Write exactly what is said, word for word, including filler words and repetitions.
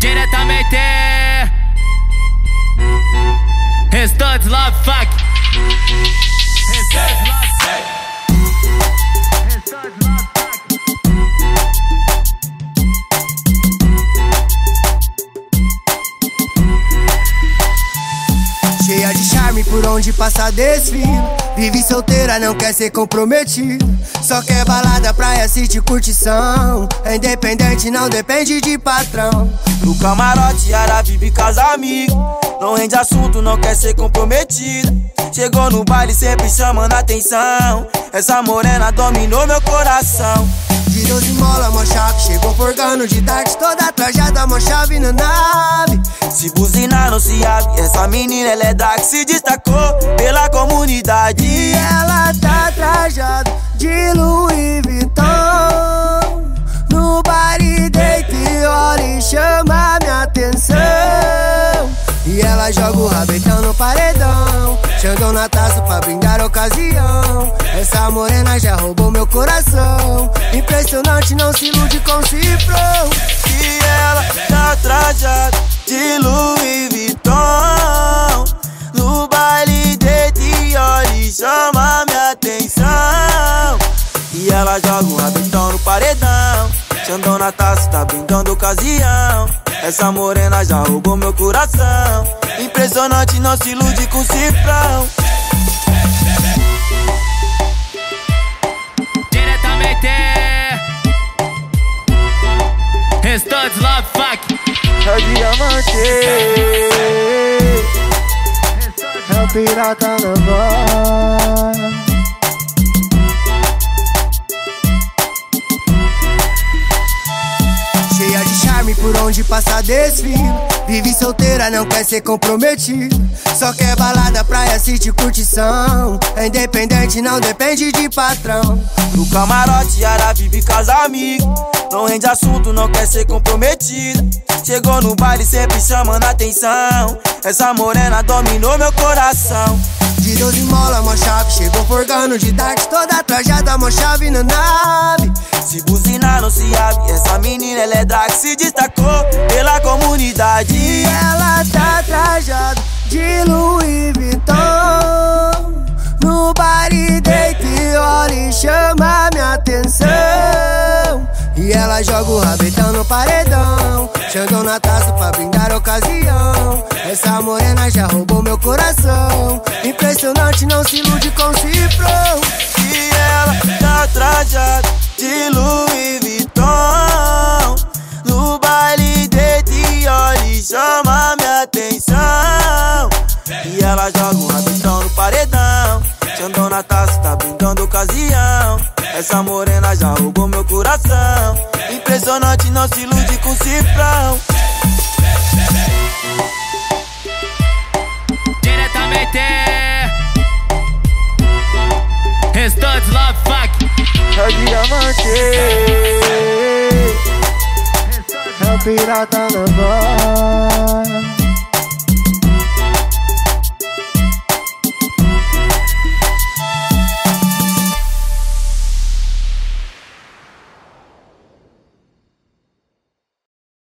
Diretamente Restante Love Fuck Restante Love Fuck Cheia de charme por onde passa desfile. Vive solteira, não quer ser comprometida. Só quer balada, praia, sítio, curtição. É independente, não depende de patrão. No camarote, ara vive casa amiga. Não rende assunto, não quer ser comprometida. Chegou no baile, sempre chamando atenção. Essa morena dominou meu coração. De doze mola, mó chave, chegou forgando de tarde. Toda trajada, mó chave na nave. Se buzinar não se abre, essa menina ela é da que se destacou pela comunidade. E ela tá trajada de Louis Vuitton. No bar e deita e olha e chama minha atenção. E ela joga o rabetão no paredão, Xandão na taça pra brindar a ocasião. Essa morena já roubou meu coração. Impressionante, não se ilude com cifrão. E ela tá trajada de Louis Vuitton. No baile de Dior e chama minha atenção. E ela joga um rabetão no paredão, Xandão na taça tá brindando a ocasião. Essa morena já roubou meu coração. Impressionante, não se ilude com cifrão. Diretamente Restante Love Fuck. É o diamante, é o pirata na voz. Cheia de charme por onde passa desfile. Vive solteira, não quer ser comprometida. Só quer balada, praia, sítio, curtição. É independente, não depende de patrão. No camarote, ara vive casa amiga. Não rende assunto, não quer ser comprometida. Chegou no baile, sempre chamando atenção. Essa morena dominou meu coração. De doze mola, mó chave, chegou forgando de tarde. Toda trajada, mó chave na nave. Se buzinar não se abre, essa menina ela é da que se destacou pela comunidade. E ela tá trajada de Louis Vuitton. No bar e deita e olha e chama minha atenção. E ela joga o rabetão no paredão, Xandão na taça pra brindar a ocasião. Essa morena já roubou meu coração. Impressionante, não se ilude com cifrão. E ela tá trajada de Louis Vuitton. No baile de Dior e chama minha atenção. E ela joga um rabetão no paredão, Xandão na taça tá brindando a ocasião. Essa morena já roubou meu coração. Impressionante, não se ilude com cifrão. Diretamente Restante Love Fuck. É o diamante, é o pirata na voz.